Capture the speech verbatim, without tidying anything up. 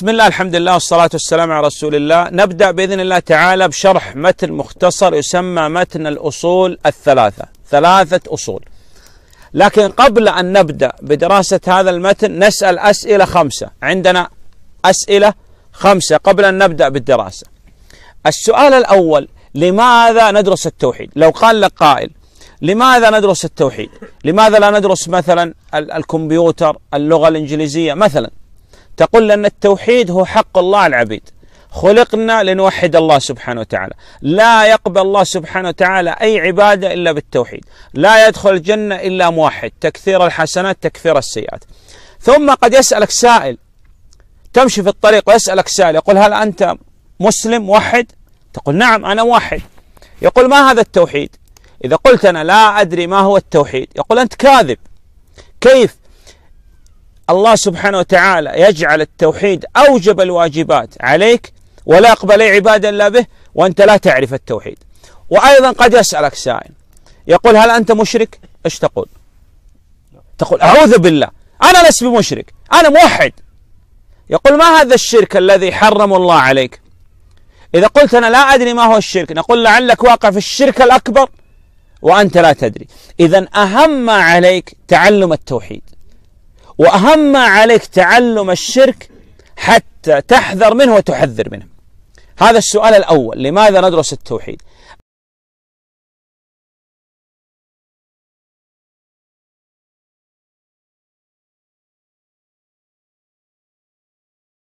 بسم الله الحمد لله والصلاة والسلام على رسول الله. نبدأ بإذن الله تعالى بشرح متن مختصر يسمى متن الأصول الثلاثة، ثلاثة أصول. لكن قبل أن نبدأ بدراسة هذا المتن نسأل أسئلة خمسة، عندنا أسئلة خمسة قبل أن نبدأ بالدراسة. السؤال الأول: لماذا ندرس التوحيد؟ لو قال لك قائل لماذا ندرس التوحيد؟ لماذا لا ندرس مثلا الكمبيوتر، اللغة الإنجليزية مثلا؟ تقول لأن التوحيد هو حق الله على العبيد، خلقنا لنوحد الله سبحانه وتعالى، لا يقبل الله سبحانه وتعالى أي عبادة إلا بالتوحيد، لا يدخل الجنة إلا موحد، تكثير الحسنات تكفير السيئات. ثم قد يسألك سائل، تمشي في الطريق ويسألك سائل يقول هل أنت مسلم موحد؟ تقول نعم أنا موحد. يقول ما هذا التوحيد؟ إذا قلت أنا لا أدري ما هو التوحيد يقول أنت كاذب. كيف؟ الله سبحانه وتعالى يجعل التوحيد أوجب الواجبات عليك ولا يقبل أي عبادة إلا به وأنت لا تعرف التوحيد. وأيضا قد يسألك سائل يقول هل أنت مشرك؟ إيش تقول؟ تقول أعوذ بالله أنا لست بمشرك أنا موحد. يقول ما هذا الشرك الذي حرم الله عليك؟ إذا قلت أنا لا أدري ما هو الشرك نقول لعلك واقع في الشرك الأكبر وأنت لا تدري. إذن أهم ما عليك تعلم التوحيد، وأهم ما عليك تعلم الشرك حتى تحذر منه وتحذر منه. هذا السؤال الأول: لماذا ندرس التوحيد؟